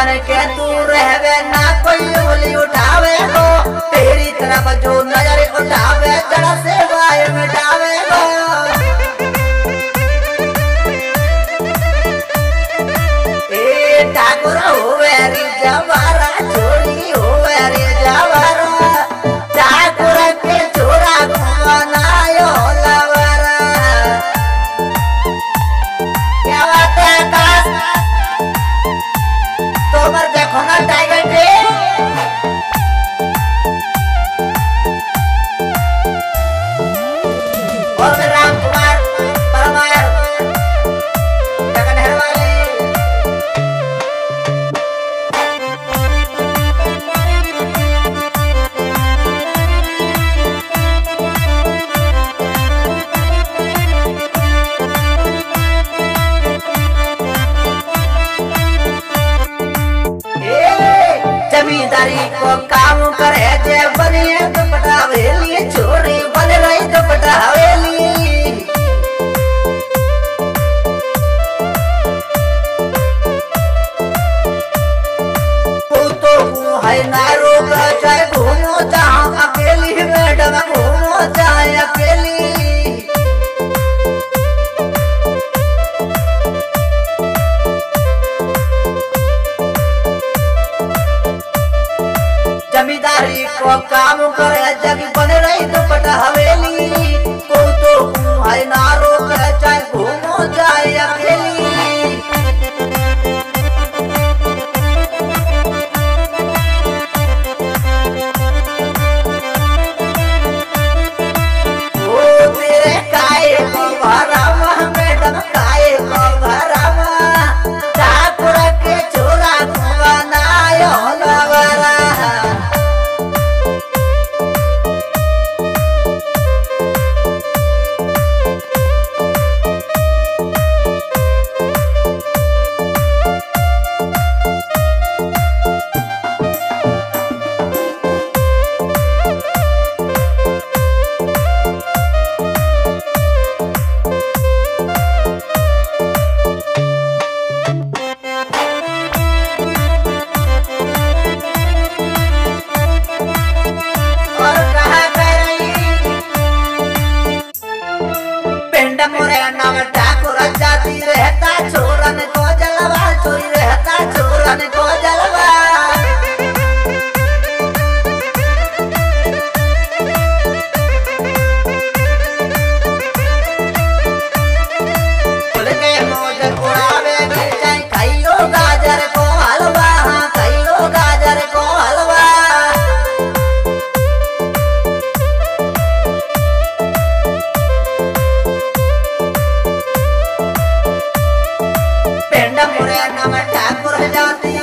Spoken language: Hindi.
बन के तू रहवे ना कोई उंगली उठावे हो, तेरी तरफ जो नजर उठावे जरा से वाय मिटावे हो। ए ठाकुर होवे रे जवारा, छोरी होवे रे जवारा, ठाकुर के छोरा घुमाना यो लवारा। क्या बात है आकाश, तोमर देखो ना टाइगर रे, और राम कुमार परमार जगनहर वाले। जमींदारी को काम करे जे बनिए दुपट्टा हवेली, छोरी बन रही दुपट्टा हवेली। तू तो है ना रोक, चाहे घूमो चाहे अकेली, मैडम घूमो चाहे अकेली। जमींदारी को काम करे जब बन रही दुपट्टा हवेली, तू तो है ना रोक, चाहे घूमो चाहे अकेली। ओ तेरे काए को भरावा मैडम, काए को भरावा, ठाकुर के छोरा घुमाना यो लवारा। ठाकुर जाती रहता छोरन को जलवा, छोरी रहता छोरन को जलवा। उड़के मोज उड़ावे चाहे खाइयो गाजर को हलवा, हाँ खाइयो गाजर को हलवा। ठाकुर जाती